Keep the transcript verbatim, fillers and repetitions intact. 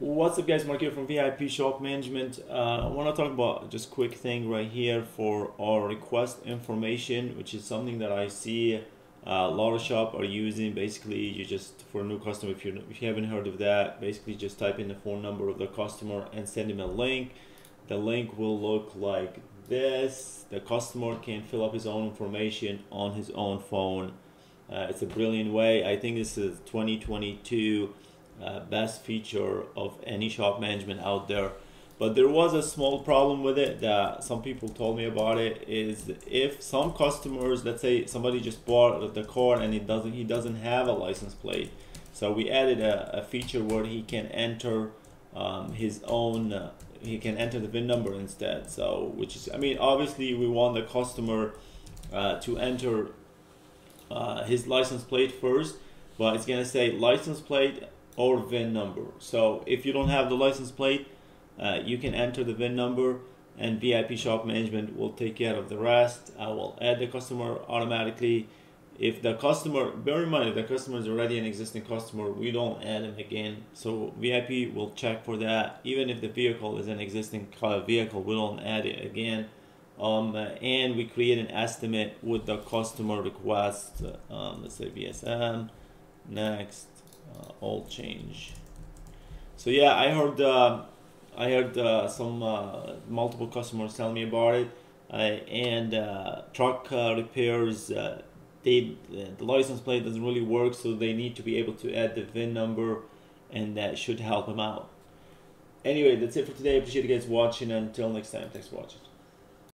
What's up guys, Mark here from V I P Shop Management. Uh, I want to talk about just quick thing right here for our request information, which is something that I see uh, a lot of shops are using. Basically, you just, for a new customer, if, you're, if you haven't heard of that, basically just type in the phone number of the customer and send him a link. The link will look like this. The customer can fill up his own information on his own phone. Uh, it's a brilliant way. I think this is twenty twenty-two. Uh, best feature of any shop management out there, but there was a small problem with it that some people told me about. It is if some customers, let's say somebody just bought the car and it doesn't he doesn't have a license plate, so we added a, a feature where he can enter um, his own uh, he can enter the V I N number instead. So which is, I mean, obviously we want the customer uh, to enter uh, his license plate first, but it's gonna say license plate or V I N number. So if you don't have the license plate, uh, you can enter the V I N number and V I P Shop Management will take care of the rest. I will add the customer automatically. If the customer, bear in mind, if the customer is already an existing customer, we don't add him again. So V I P will check for that. Even if the vehicle is an existing vehicle, we don't add it again. Um, and we create an estimate with the customer request. Um, let's say V S M, next. Uh, all change. So yeah, I heard uh, I heard uh, some uh, multiple customers tell me about it, uh, and uh, truck uh, repairs, uh, they uh, the license plate doesn't really work, so they need to be able to add the V I N number, and that should help them out. Anyway, that's it for today. I appreciate you guys watching, and until next time, thanks for watching.